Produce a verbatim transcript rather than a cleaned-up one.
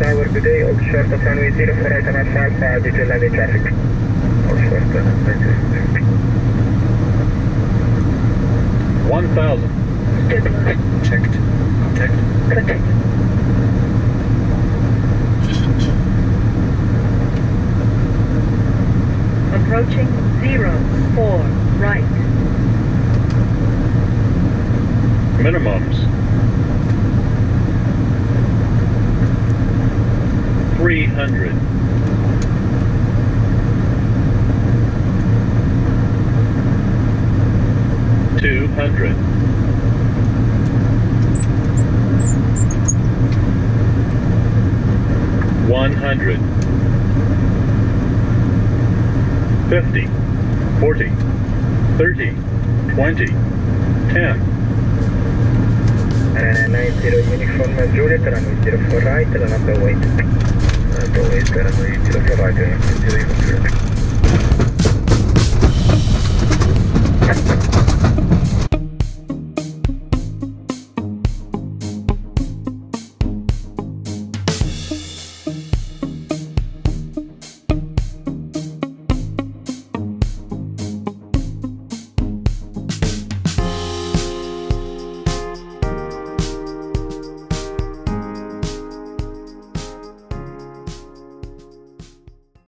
Tower today, all short of runway zero for right and five, due to landing traffic. All short and landing. one thousand. Checked. Checked. Checked. Approaching zero, four, right. Minimums. three hundred. two hundred. one hundred. fifty. forty. thirty. twenty. ten. ninety uniform Juliet, runway zero for right, and number weight. Number weight, runway zero for right, and number zero for right.